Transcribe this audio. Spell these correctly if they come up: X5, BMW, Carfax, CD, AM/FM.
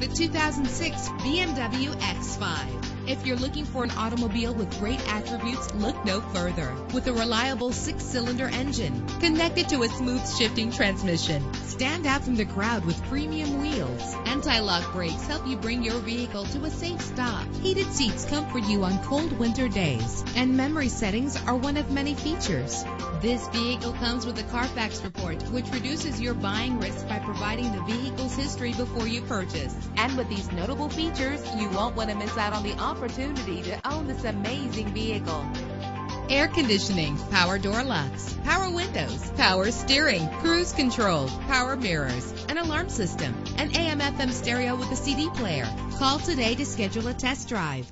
Take the 2006 BMW X5. If you're looking for an automobile with great attributes, look no further. With a reliable 6-cylinder engine connected to a smooth shifting transmission, stand out from the crowd with premium wheels. Anti-lock brakes help you bring your vehicle to a safe stop. Heated seats comfort you on cold winter days, and memory settings are one of many features. This vehicle comes with a Carfax report, which reduces your buying risk by providing the vehicle's history before you purchase. And with these notable features, you won't want to miss out on the opportunity to own this amazing vehicle. Air conditioning, power door locks, power windows, power steering, cruise control, power mirrors, an alarm system, an AM/FM stereo with a CD player. Call today to schedule a test drive.